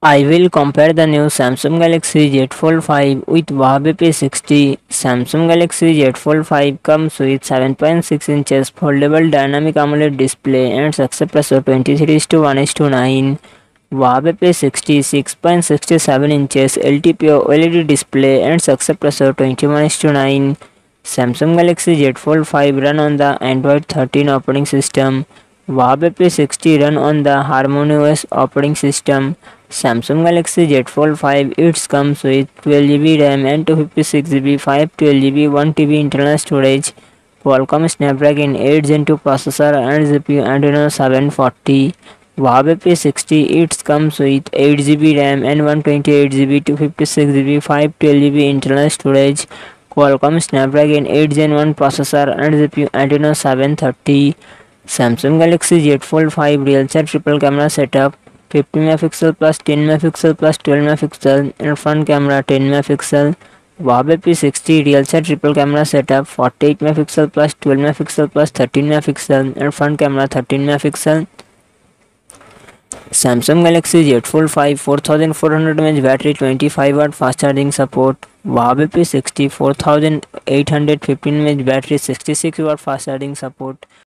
I will compare the new Samsung Galaxy Z Fold 5 with Huawei P60. Samsung Galaxy Z Fold 5 comes with 7.6 inches foldable dynamic AMOLED display and success ratio 23:1:9. Huawei P60 6.67 inches LTPO LED display and success ratio 21:9. Samsung Galaxy Z Fold 5 run on the Android 13 operating system. Huawei P60 run on the HarmonyOS operating system. Samsung Galaxy Z Fold 5 comes with 12GB RAM and 256GB, 512GB, 1TB internal storage, Qualcomm Snapdragon 8 Gen 2 processor and CPU Adreno 740. Huawei P60 comes with 8GB RAM and 128GB, 256GB, 512GB internal storage, Qualcomm Snapdragon 8 Gen 1 processor and CPU Adreno 730. Samsung Galaxy Z Fold 5 real-time triple camera setup, 50MP plus 10MP plus 12MP and front camera 10MP. Huawei P60 real-time triple camera setup, 48MP plus 12MP plus 13MP and front camera 13MP. Samsung Galaxy Z Fold 5 4400mAh battery, 25W fast charging support. Huawei P60 4815mAh battery, 66W fast charging support.